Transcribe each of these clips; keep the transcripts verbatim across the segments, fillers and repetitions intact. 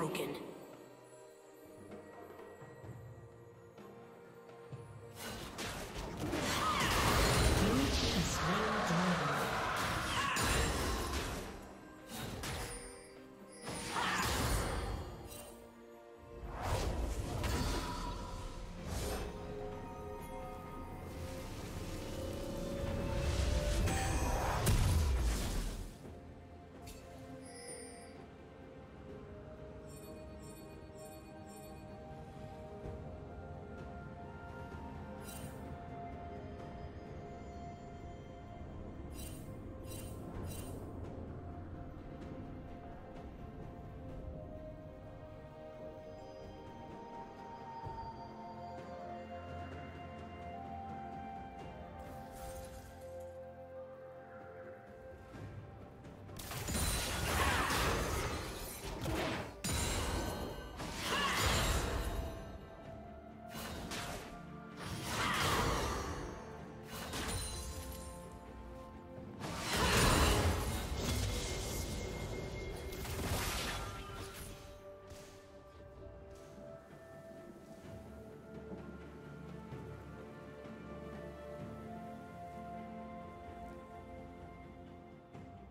broken.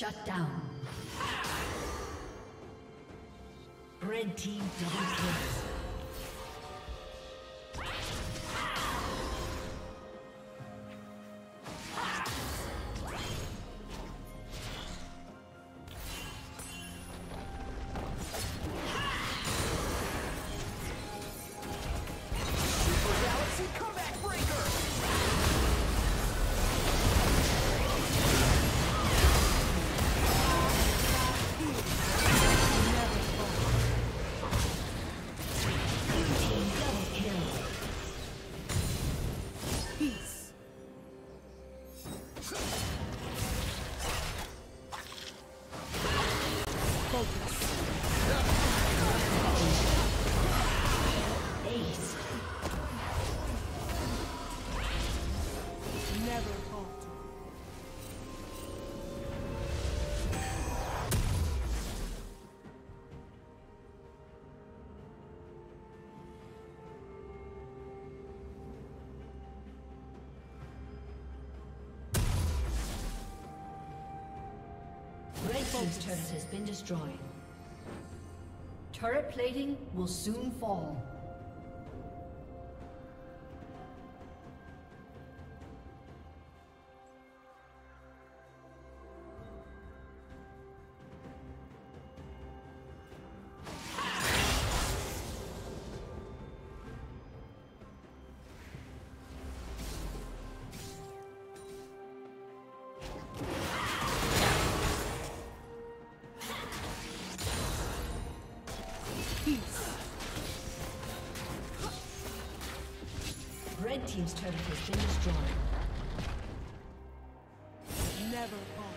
Shut down. Red team double kills. This turret has been destroyed. Turret plating will soon fall. Red team's turret has been destroyed. Never falter.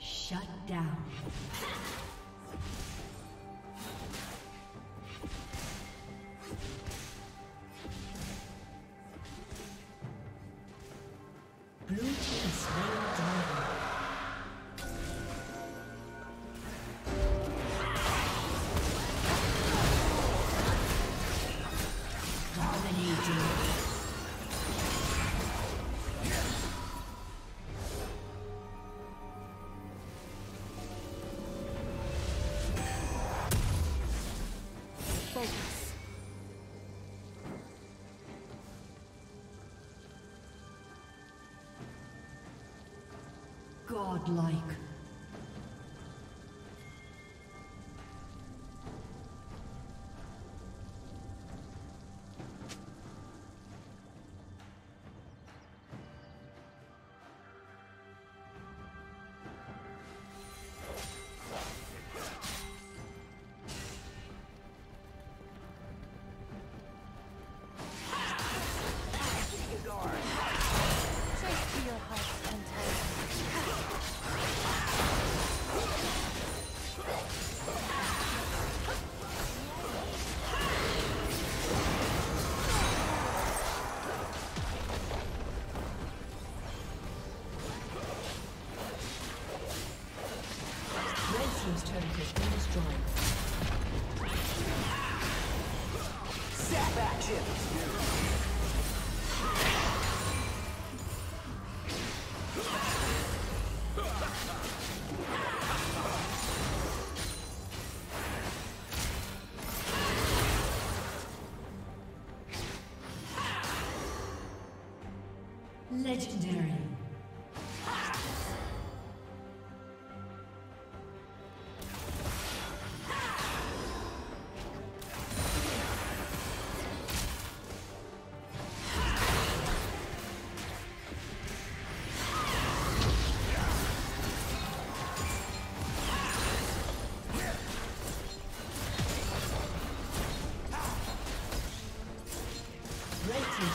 Shut down. Blue team slain dragon. Dominating. Godlike. Legendary. Red team's